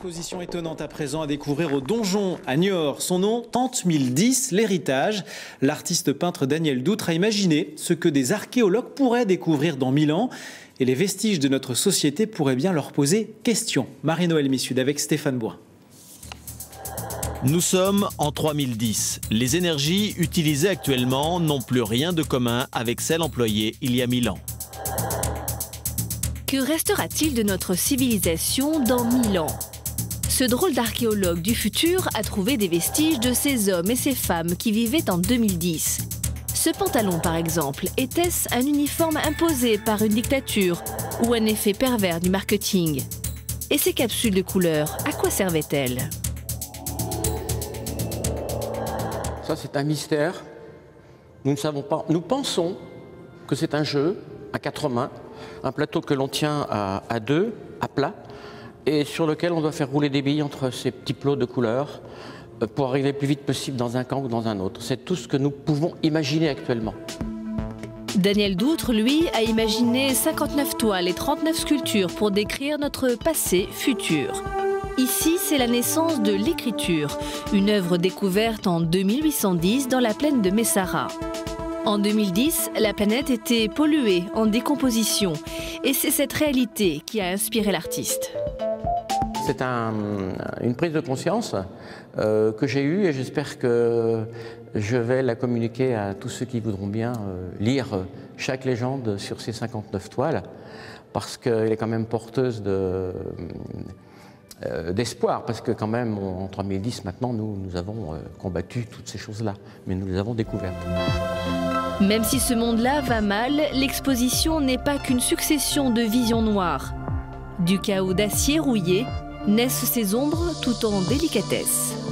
Exposition étonnante à présent à découvrir au donjon à Niort. Son nom, 3010 L'Héritage. L'artiste peintre Daniel Doutre a imaginé ce que des archéologues pourraient découvrir dans 1000 ans. Et les vestiges de notre société pourraient bien leur poser question. Marie-Noëlle Missud avec Stéphane Bois. Nous sommes en 3010. Les énergies utilisées actuellement n'ont plus rien de commun avec celles employées il y a 1000 ans. Que restera-t-il de notre civilisation dans 1000 ans? Ce drôle d'archéologue du futur a trouvé des vestiges de ces hommes et ces femmes qui vivaient en 2010. Ce pantalon, par exemple, était-ce un uniforme imposé par une dictature ou un effet pervers du marketing? Et ces capsules de couleurs, à quoi servaient-elles? Ça, c'est un mystère. Nous ne savons pas. Nous pensons que c'est un jeu à 4 mains. Un plateau que l'on tient à deux, à plat, et sur lequel on doit faire rouler des billes entre ces petits plots de couleurs pour arriver le plus vite possible dans un camp ou dans un autre. C'est tout ce que nous pouvons imaginer actuellement. Daniel Doutre, lui, a imaginé 59 toiles et 39 sculptures pour décrire notre passé futur. Ici, c'est la naissance de l'écriture, une œuvre découverte en 2810 dans la plaine de Messara. En 2010, la planète était polluée, en décomposition. Et c'est cette réalité qui a inspiré l'artiste. C'est une prise de conscience que j'ai eue et j'espère que je vais la communiquer à tous ceux qui voudront bien lire chaque légende sur ces 59 toiles, parce qu'elle est quand même porteuse d'espoir, parce que quand même en 3010 maintenant nous avons combattu toutes ces choses-là, mais nous les avons découvertes. Même si ce monde-là va mal, l'exposition n'est pas qu'une succession de visions noires. Du chaos d'acier rouillé naissent ces ombres tout en délicatesse.